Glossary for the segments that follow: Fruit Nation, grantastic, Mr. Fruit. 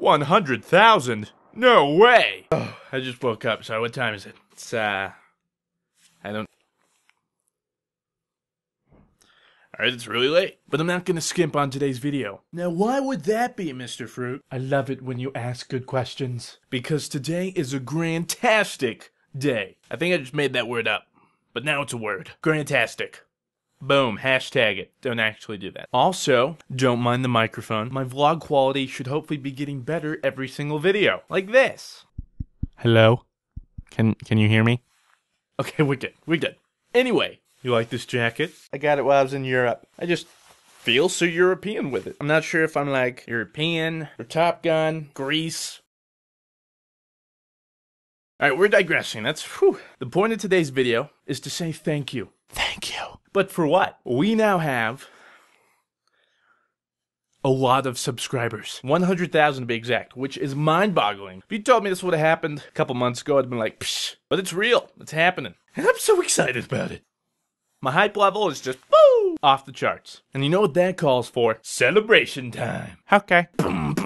$100,000? No way! Oh, I just woke up, so what time is it? It's, I don't... Alright, it's really late, but I'm not gonna skimp on today's video. Now, why would that be, Mr. Fruit? I love it when you ask good questions. Because today is a grantastic day. I think I just made that word up, but now it's a word. Grantastic. Boom, hashtag it. Don't actually do that. Also, don't mind the microphone. My vlog quality should hopefully be getting better every single video. Like this. Hello? Can you hear me? Okay, we're good. We're good. Anyway, you like this jacket? I got it while I was in Europe. I just feel so European with it. I'm not sure if I'm like European or Top Gun, Greece. Alright, we're digressing. That's whew. The point of today's video is to say thank you. Thank you. But for what? We now have a lot of subscribers. 100,000 to be exact, which is mind-boggling. If you told me this would have happened a couple months ago, I'd have been like, psh. But it's real. It's happening. And I'm so excited about it. My hype level is just, woo, off the charts. And you know what that calls for? Celebration time. Okay. Okay. Boom.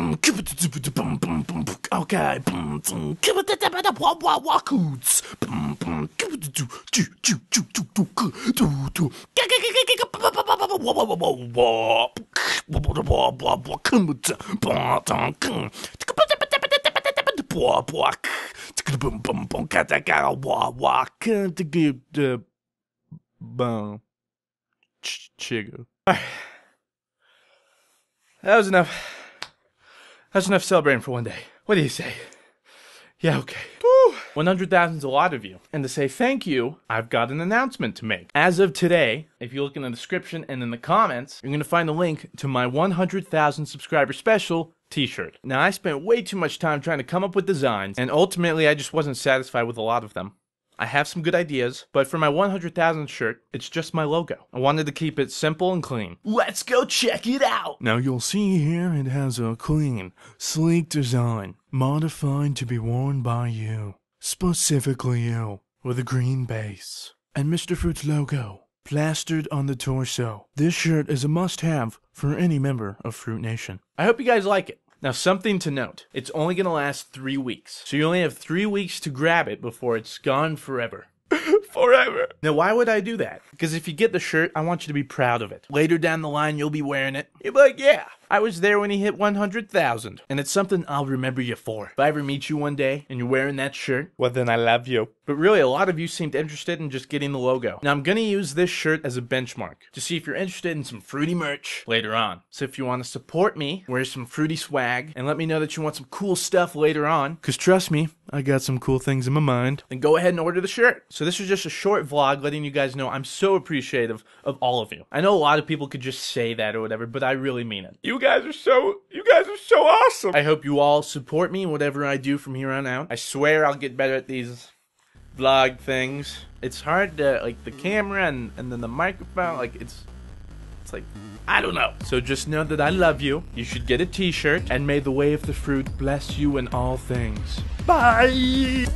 Chigo. Alright. That was enough. That's enough celebrating for one day. What do you say? Yeah, okay. 100,000 is a lot of you. And to say thank you, I've got an announcement to make. As of today, if you look in the description and in the comments, you're going to find a link to my 100,000 subscriber special t-shirt. Now, I spent way too much time trying to come up with designs, and ultimately, I just wasn't satisfied with a lot of them. I have some good ideas, but for my 100,000 shirt, it's just my logo. I wanted to keep it simple and clean. Let's go check it out! Now you'll see here it has a clean, sleek design, modified to be worn by you, specifically you, with a green base. And Mr. Fruit's logo, plastered on the torso. This shirt is a must-have for any member of Fruit Nation. I hope you guys like it. Now, something to note, it's only going to last 3 weeks. So you only have 3 weeks to grab it before it's gone forever. Forever! Now, why would I do that? Because if you get the shirt, I want you to be proud of it. Later down the line, you'll be wearing it. You'll be like, yeah, I was there when he hit 100,000. And it's something I'll remember you for. If I ever meet you one day and you're wearing that shirt, well, then I love you. But really, a lot of you seemed interested in just getting the logo. Now, I'm going to use this shirt as a benchmark to see if you're interested in some fruity merch later on. So if you want to support me, wear some fruity swag, and let me know that you want some cool stuff later on, because trust me, I got some cool things in my mind, then go ahead and order the shirt. So this was just a short vlog letting you guys know I'm so appreciative of all of you. I know a lot of people could just say that or whatever, but I really mean it. You guys are so awesome. I hope you all support me in whatever I do from here on out. I swear I'll get better at these vlog things. It's hard to, like, the camera and then the microphone, like, it's like, I don't know. So just know that I love you. You should get a t-shirt, and may the way of the fruit bless you in all things. Bye!